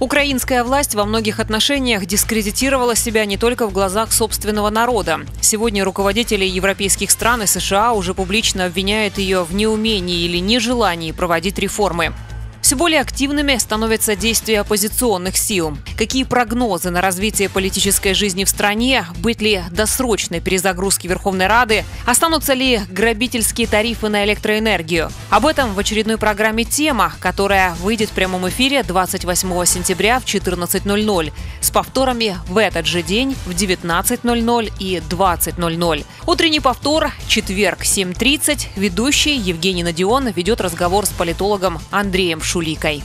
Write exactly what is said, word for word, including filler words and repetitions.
Украинская власть во многих отношениях дискредитировала себя не только в глазах собственного народа. Сегодня руководители европейских стран и США уже публично обвиняют ее в неумении или нежелании проводить реформы. Все более активными становятся действия оппозиционных сил. Какие прогнозы на развитие политической жизни в стране? Быть ли досрочной перезагрузки Верховной Рады? Останутся ли грабительские тарифы на электроэнергию? Об этом в очередной программе «Тема», которая выйдет в прямом эфире двадцать восьмого сентября в четырнадцать ноль-ноль. С повторами в этот же день в девятнадцать ноль-ноль и двадцать ноль-ноль. Утренний повтор – четверг, семь тридцать. Ведущий Евгений Надион ведет разговор с политологом Андреем Шуликой.